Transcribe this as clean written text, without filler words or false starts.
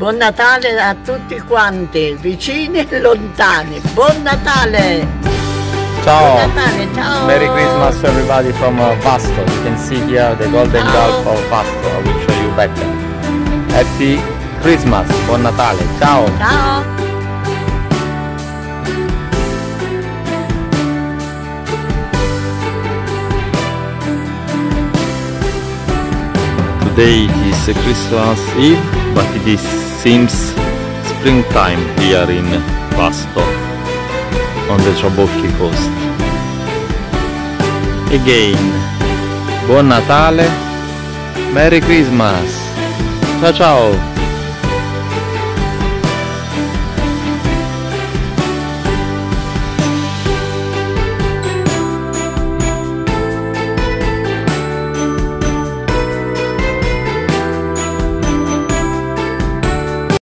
Buon Natale a tutti quanti, vicini e lontani. Buon Natale! Ciao! Buon Natale, ciao! Merry Christmas everybody from Vasto. You can see here the golden gulf of Vasto. I will show you better. Happy Christmas! Buon Natale! Ciao! Ciao! Today is Christmas Eve, but it seems springtime here in Vasto, on the Trabocchi coast. Again, Buon Natale, Merry Christmas, ciao ciao!